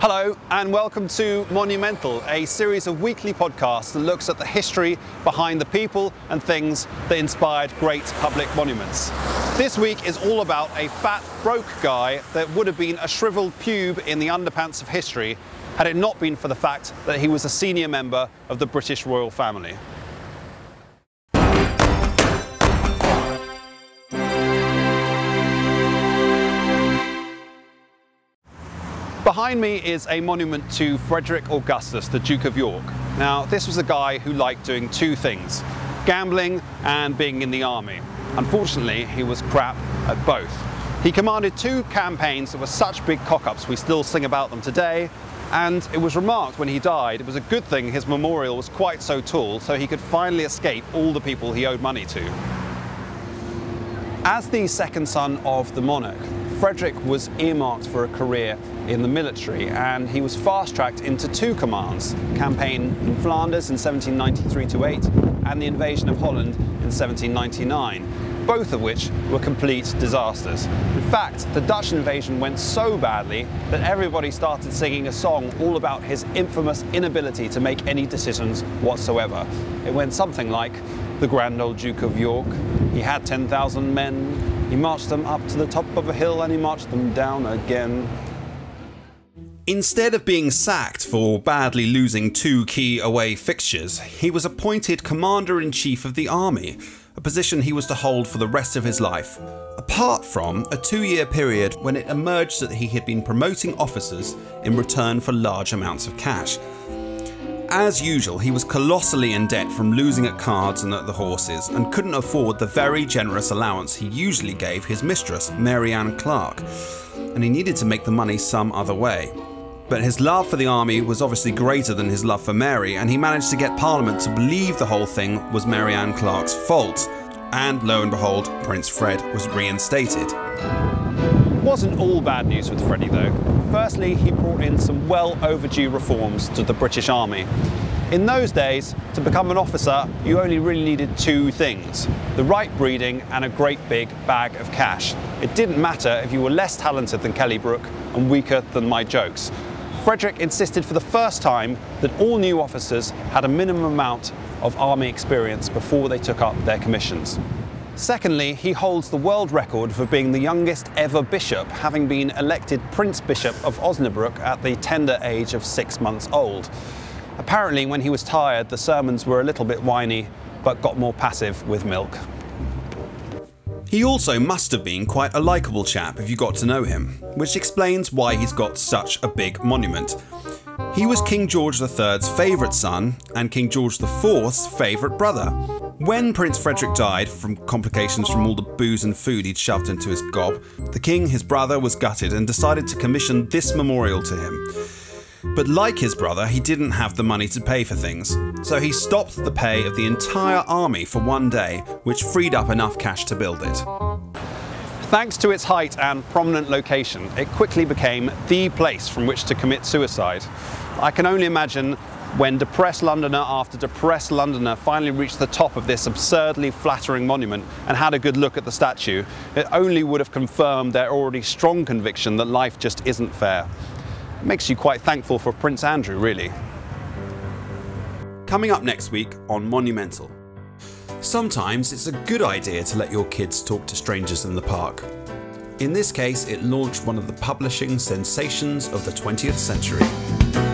Hello and welcome to Monumental, a series of weekly podcasts that looks at the history behind the people and things that inspired great public monuments. This week is all about a fat, broke guy that would have been a shriveled pube in the underpants of history had it not been for the fact that he was a senior member of the British royal family. Behind me is a monument to Frederick Augustus, the Duke of York. Now, this was a guy who liked doing two things, gambling and being in the army. Unfortunately, he was crap at both. He commanded two campaigns that were such big cock-ups, we still sing about them today, and it was remarked when he died, it was a good thing his memorial was quite so tall, so he could finally escape all the people he owed money to. As the second son of the monarch, Frederick was earmarked for a career in the military, and he was fast-tracked into two commands, a campaign in Flanders in 1793-8 and the invasion of Holland in 1799, both of which were complete disasters. In fact, the Dutch invasion went so badly that everybody started singing a song all about his infamous inability to make any decisions whatsoever. It went something like, "The Grand Old Duke of York, he had 10,000 men, he marched them up to the top of a hill and he marched them down again." Instead of being sacked for badly losing two key away fixtures, he was appointed Commander-in-Chief of the Army, a position he was to hold for the rest of his life, apart from a two-year period when it emerged that he had been promoting officers in return for large amounts of cash. As usual, he was colossally in debt from losing at cards and at the horses, and couldn't afford the very generous allowance he usually gave his mistress, Mary Anne Clarke, and he needed to make the money some other way. But his love for the army was obviously greater than his love for Mary, and he managed to get Parliament to believe the whole thing was Mary Anne Clarke's fault, and lo and behold, Prince Fred was reinstated. It wasn't all bad news with Freddie though. Firstly, he brought in some well overdue reforms to the British Army. In those days, to become an officer, you only really needed two things, the right breeding and a great big bag of cash. It didn't matter if you were less talented than Kelly Brooke and weaker than my jokes. Frederick insisted for the first time that all new officers had a minimum amount of army experience before they took up their commissions. Secondly, he holds the world record for being the youngest ever bishop, having been elected Prince Bishop of Osnabrück at the tender age of 6 months old. Apparently, when he was tired, the sermons were a little bit whiny, but got more passive with milk. He also must have been quite a likeable chap if you got to know him, which explains why he's got such a big monument. He was King George III's favourite son and King George IV's favourite brother. When Prince Frederick died from complications from all the booze and food he'd shoved into his gob, the king, his brother, was gutted and decided to commission this memorial to him. But like his brother, he didn't have the money to pay for things, so he stopped the pay of the entire army for one day, which freed up enough cash to build it. Thanks to its height and prominent location, it quickly became the place from which to commit suicide. I can only imagine when depressed Londoner after depressed Londoner finally reached the top of this absurdly flattering monument and had a good look at the statue, it only would have confirmed their already strong conviction that life just isn't fair. It makes you quite thankful for Prince Andrew, really. Coming up next week on Monumental. Sometimes it's a good idea to let your kids talk to strangers in the park. In this case, it launched one of the publishing sensations of the 20th century.